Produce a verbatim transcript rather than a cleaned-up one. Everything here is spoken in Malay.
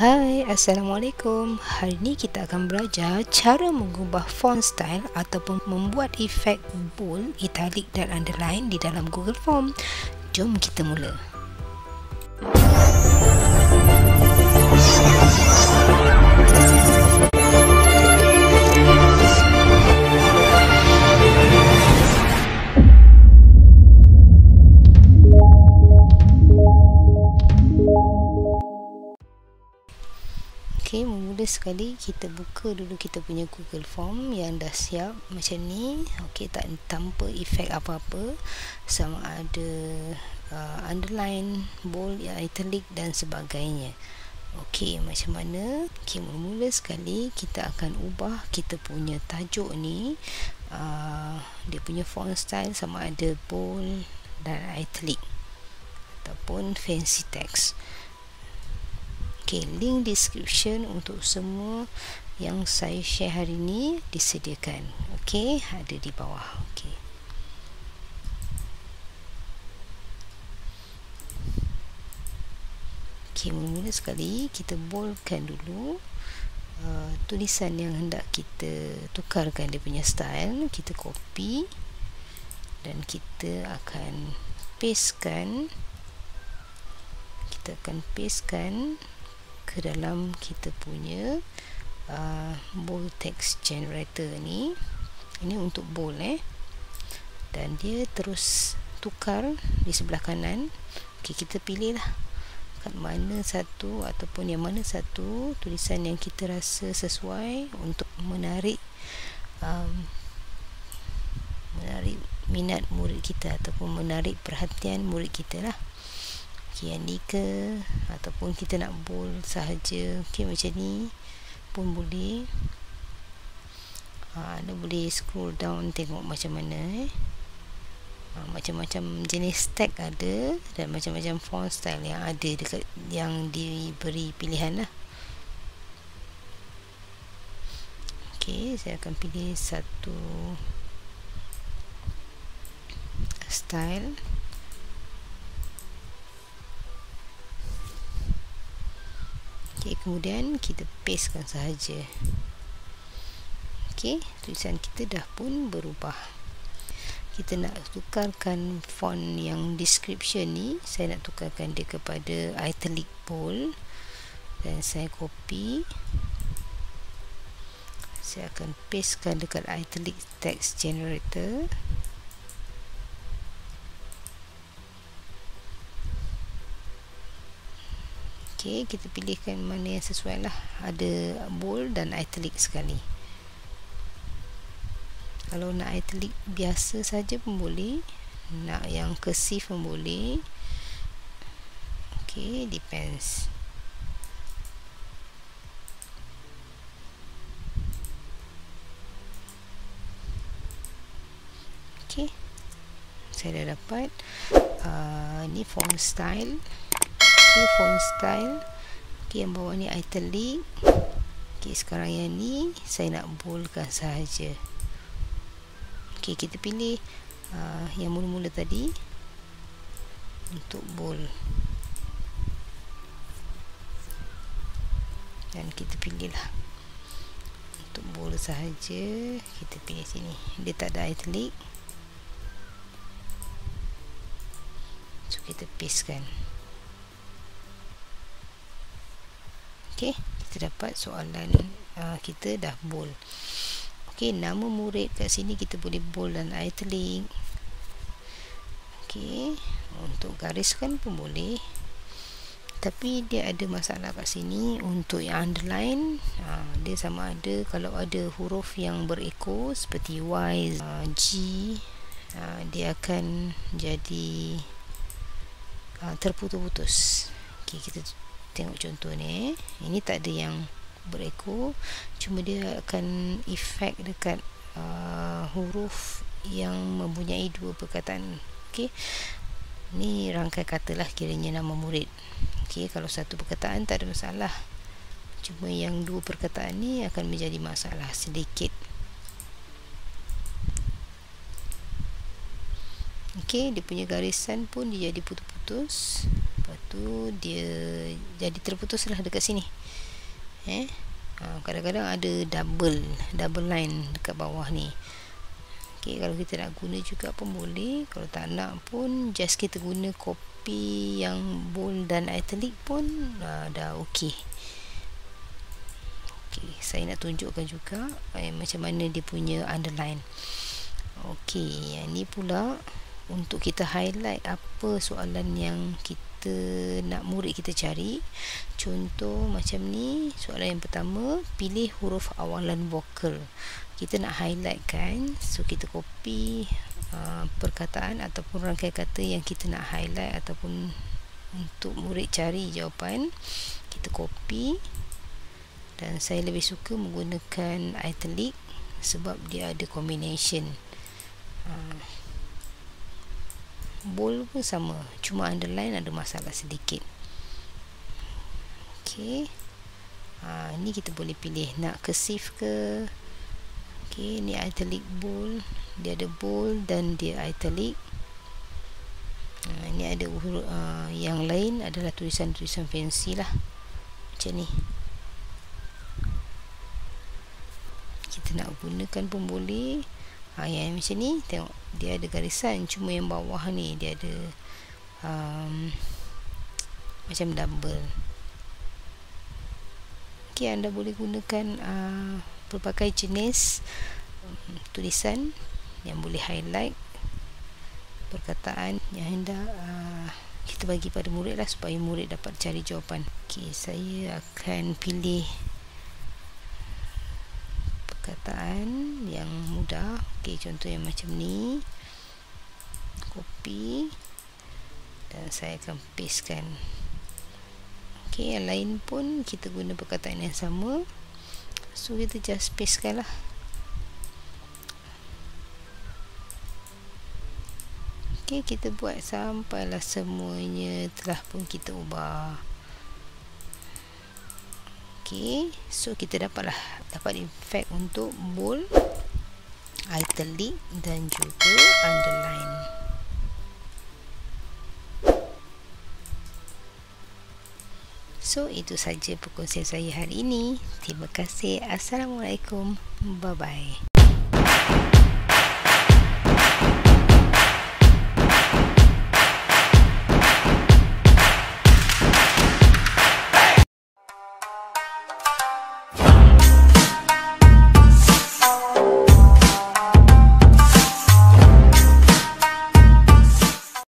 Hai, assalamualaikum. Hari ini kita akan belajar cara mengubah font style ataupun membuat efek bold, italic dan underline di dalam Google Form. Jom kita mula. Okay, memula sekali kita buka dulu kita punya Google Form yang dah siap macam ni. Okey, tak tanpa efek apa-apa, sama ada uh, underline, bold, italic dan sebagainya. Okey, macam mana? Okey, mula-mula sekali kita akan ubah kita punya tajuk ni, uh, dia punya font style sama ada bold dan italic ataupun fancy text. Okay, link description untuk semua yang saya share hari ini disediakan. Okey, ada di bawah. Okey. Okey, mula-mula sekali kita boldkan dulu uh, tulisan yang hendak kita tukarkan dia punya style. Kita copy dan kita akan pastekan. Kita akan pastekan ke dalam kita punya uh, bold text generator ni. Ini untuk bold eh. Dan dia terus tukar di sebelah kanan. Okey, kita pilih lah kat mana satu ataupun yang mana satu tulisan yang kita rasa sesuai untuk menarik um, menarik minat murid kita ataupun menarik perhatian murid kita lah. Okay, yang ni ke, ataupun kita nak bold sahaja. Okay, macam ni pun boleh. Ha, anda boleh scroll down tengok macam mana eh. Ha, macam-macam jenis tag ada dan macam-macam font style yang ada dekat yang diberi pilihan lah. Okay, saya akan pilih satu style. Okay, kemudian kita pastekan sahaja. Okey, tulisan kita dah pun berubah. Kita nak tukarkan font yang description ni, saya nak tukarkan dia kepada italic bold dan saya copy. Saya akan pastekan dekat italic text generator. Okey, kita pilihkan mana yang sesuai lah. Ada bold dan italic sekali. Kalau nak italic biasa saja pun boleh, nak yang cursive pun boleh. Okey, depends. Okey, saya dah dapat uh, ni font style. Okay, font style. Okay, yang bawah ni italic. Okay, sekarang yang ni saya nak boldkan sahaja. Okay, kita pilih uh, yang mula-mula tadi untuk bold. Dan kita pilih lah untuk bold sahaja. Kita pilih sini, dia tak ada italic. So, kita pastekan. Okey, kita dapat soalan uh, kita dah bold. Okey, nama murid kat sini kita boleh bold dan italic. Okey, untuk gariskan pun boleh. Tapi dia ada masalah kat sini untuk yang underline. Uh, dia sama ada kalau ada huruf yang berekor seperti Y, uh, G, uh, dia akan jadi uh, terputus-putus. Okey, kita tengok contoh ni. Ini tak ada yang berekor, cuma dia akan efek dekat uh, huruf yang mempunyai dua perkataan. Okey, ni rangkai katalah kiranya nama murid. Okey, kalau satu perkataan tak ada masalah, cuma yang dua perkataan ni akan menjadi masalah sedikit. Okey, dia punya garisan pun dia jadi putus-putus. tu dia jadi terputus lah dekat sini. Eh, kadang-kadang ada double double line dekat bawah ni. Okey, kalau kita nak guna juga pun boleh, kalau tak nak pun just kita guna copy yang bold dan italic pun aa, dah okey. Okey, saya nak tunjukkan juga eh, macam mana dia punya underline. Okey, yang ni pula untuk kita highlight apa soalan yang kita nak murid kita cari. Contoh macam ni, soalan yang pertama, pilih huruf awalan vokal. Kita nak highlight kan, so kita copy uh, perkataan ataupun rangkaian kata yang kita nak highlight ataupun untuk murid cari jawapan, kita copy. Dan saya lebih suka menggunakan italic sebab dia ada combination. uh, bold pun sama, cuma underline ada masalah sedikit. Ok, uh, ni kita boleh pilih nak kesif ke. Okay, ni italic bold, dia ada bold dan dia italic. Ha, ini ada huruf uh, yang lain adalah tulisan-tulisan fancy lah, macam ni. Kita nak gunakan pun boleh. Ha, yang macam ni, tengok dia ada garisan, cuma yang bawah ni dia ada um, macam double. Okay, anda boleh gunakan uh, berbagai jenis um, tulisan yang boleh highlight perkataan yang hendak uh, kita bagi pada murid lah, supaya murid dapat cari jawapan. Okey, saya akan pilih perkataan yang mudah. Okey, contoh yang macam ni, copy dan saya akan pastekan. Okey, yang lain pun kita guna perkataan yang sama. So kita just pastekan lah. Ok, kita buat sampailah semuanya telah pun kita ubah. Ok, so kita dapatlah dapat effect untuk bold, italic dan juga underline. So, itu saja perkongsian saya hari ini. Terima kasih. Assalamualaikum. Bye-bye.